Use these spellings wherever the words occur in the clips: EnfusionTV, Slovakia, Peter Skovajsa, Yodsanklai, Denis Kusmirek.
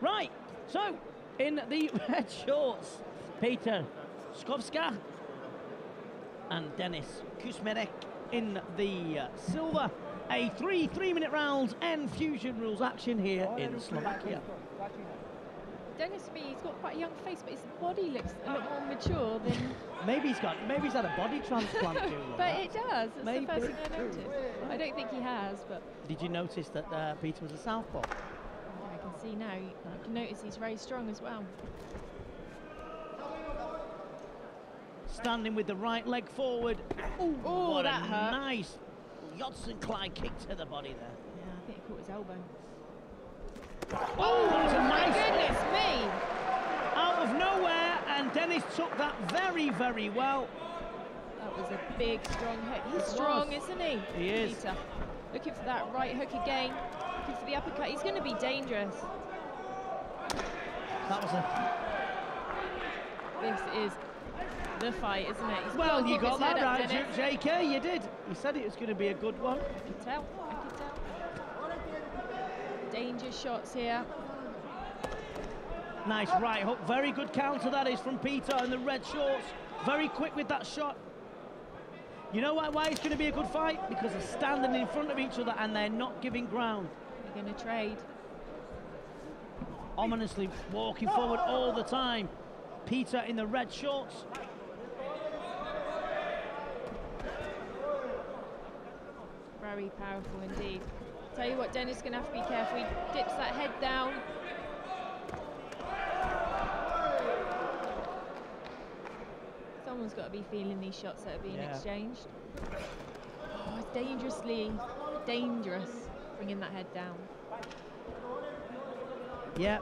Right, so in the red shorts, Peter Skovajsa and Denis Kusmirek in the silver. A three-minute round and Fusion rules action here in Slovakia. Denis B, he's got quite a young face, but his body looks a lot more mature than... maybe he's had a body transplant. But it does. That's maybe the first thing I noticed. Right. I don't think he has, but... Did you notice that Peter was a southpaw? Oh, I can see now. I can notice he's very strong as well. Standing with the right leg forward. Ooh, oh, what that a hurt. Nice Yodsanklai kick to the body there. Yeah, I think he caught his elbow. Oh, that was a nice goodness me! Out of nowhere, and Denis took that very, very well. That was a big, strong hook. He's strong, isn't he? He is. Peter. Looking for that right hook again. Looking for the uppercut. He's going to be dangerous. That was a... This is the fight, isn't it? He's well, you got that right, JK. You did. You said it was going to be a good one. I can tell. Danger shots here. Nice right hook. Very good counter that is from Peter in the red shorts. Very quick with that shot. You know why it's going to be a good fight? Because they're standing in front of each other and they're not giving ground. They're going to trade. Ominously walking forward all the time. Peter in the red shorts. Very powerful indeed. Tell you what, Denis is going to have to be careful. He dips that head down. Someone's got to be feeling these shots that are being exchanged. Oh, it's dangerously dangerous bringing that head down. Yeah.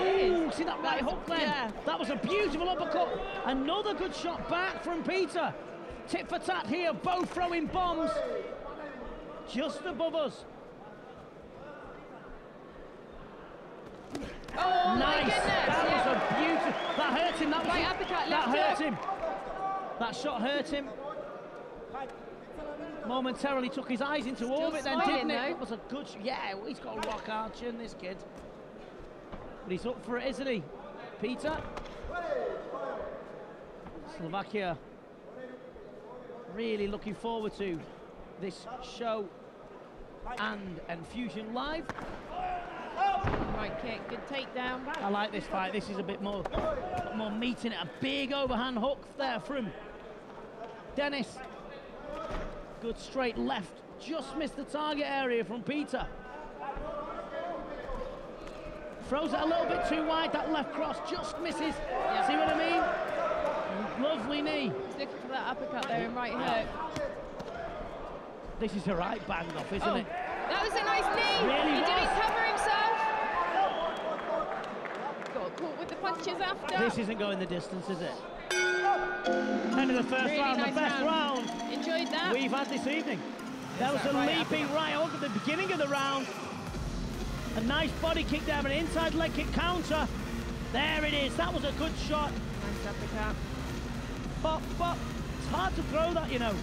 Ooh, see that right hook there? Yeah. That was a beautiful uppercut. Another good shot back from Peter. Tit for tat here, both throwing bombs. Just above us. Oh, nice! That was a beautiful. That hurt him. That right uppercut. That hurt him. That shot hurt him. Momentarily took his eyes into orbit. Then didn't it? That was a good. Yeah, he's got a rock arch in this kid. But he's up for it, isn't he, Peter? Slovakia really looking forward to this show and Enfusion Live. Right kick, good takedown. I like this fight. This is a bit more meat in it. A big overhand hook there from Denis. Good straight left. Just missed the target area from Peter. Throws it a little bit too wide. That left cross just misses. Yeah. See what I mean? Lovely knee. He's looking for that uppercut there and right hook. This is a right bang off, isn't it? That was a nice knee. Really he didn't cover himself. Got caught with the punches after. This isn't going the distance, is it? End of the first round, nice the best round. Enjoyed that. We've had this evening. There was a leaping right hook at the beginning of the round. A nice body kick there, an inside leg kick counter. There it is. That was a good shot. Nice uppercut. Pop, pop. It's hard to throw that, you know.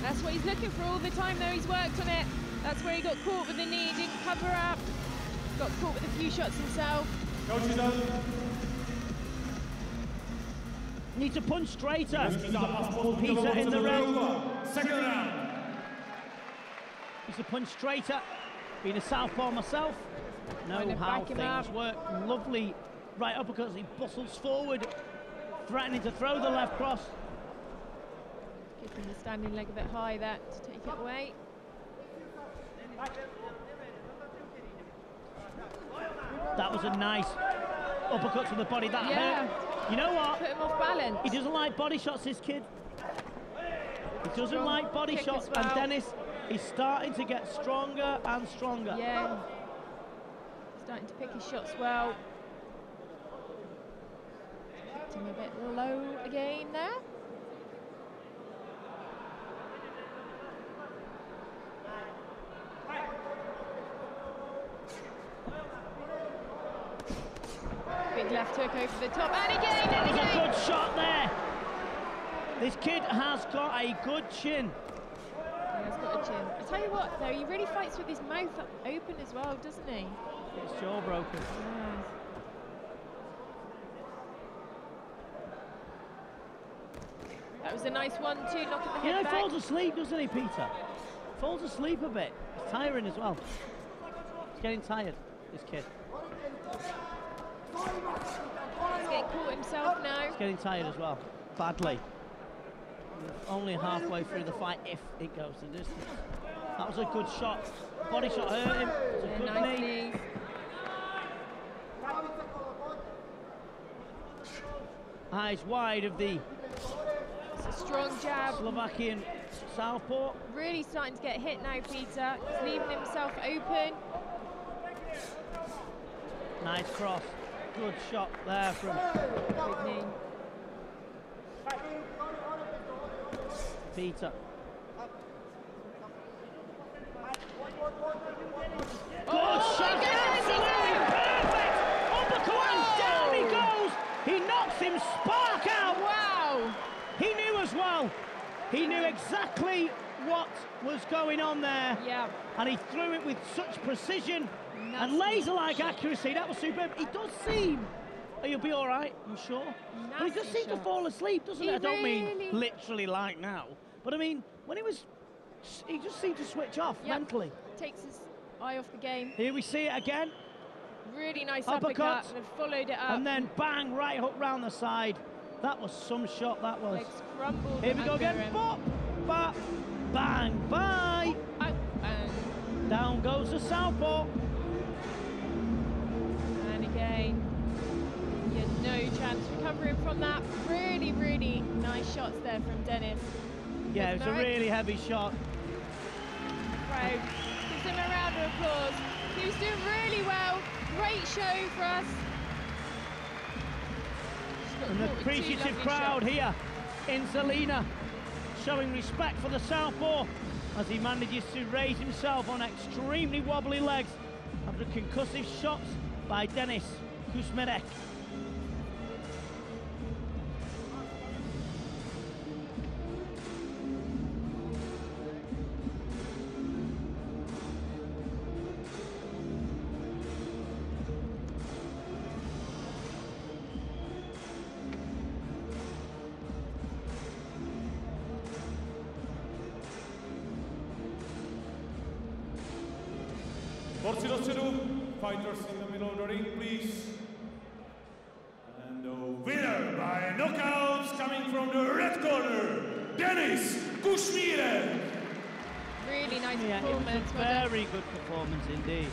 That's what he's looking for all the time, though. He's worked on it. That's where he got caught with the knee, didn't cover up. Got caught with a few shots himself. Needs to punch straighter. Peter in the red. Second round. Needs to punch straighter. Being a southpaw myself, know how things work. Lovely right uppercuts. He bustles forward, threatening to throw the left cross. Keeping the standing leg a bit high there to take it away. That was a nice uppercut to the body. That hurt. You know what? Put him off balance. He doesn't like body shots, this kid. He doesn't like body shots. And Denis, he's starting to get stronger and stronger. Yeah. Starting to pick his shots well. Kept him a bit low again there. Left hook over the top, and again, and again. That was a good shot there. This kid has got a good chin. Yeah, he's got a chin. I tell you what, though, he really fights with his mouth open as well, doesn't he? His jaw broken. Yeah. That was a nice one too, knocking the head back. He falls asleep, doesn't he, Peter? Falls asleep a bit. He's tiring as well. He's getting tired, this kid. He's getting caught himself now. He's getting tired as well, badly. Only halfway through the fight if it goes the distance. That was a good shot. Body shot hurt him. It was a good nice knee. Eyes wide of the strong jab. Slovakian southpaw. Really starting to get hit now, Peter. He's leaving himself open. Nice cross. Good shot there from Big Knee. Peter. Good shot. Absolutely perfect. Uppercut and down he goes. He knocks him spark out. Wow. He knew as well. He knew exactly what was going on there. Yeah. And he threw it with such precision and laser-like accuracy. That was superb. He does seem... Oh, you'll be all right, I'm sure. Nasty but he just seemed to fall asleep, doesn't he? I don't mean literally like now. But I mean, when he was... He just seemed to switch off mentally. Takes his eye off the game. Here we see it again. Really nice uppercut. And followed it up. And then bang, right hook round the side. That was some shot, that was. Here we go again. Bop, bop, bang, bye. Bang. Down goes the southpaw. And again, he had no chance recovering from that. Really, really nice shots there from Denis. Yeah, it was a really heavy shot. Right, gives him a round of applause. He was doing really well. Great show for us. An appreciative crowd here in Salina, showing respect for the southpaw as he manages to raise himself on extremely wobbly legs after concussive shots by Denis Kusmirek. Fighters in the middle of the ring, please. And the winner by knockouts coming from the red corner, Denis Kusmirek. Really nice performance. It was a very good performance indeed.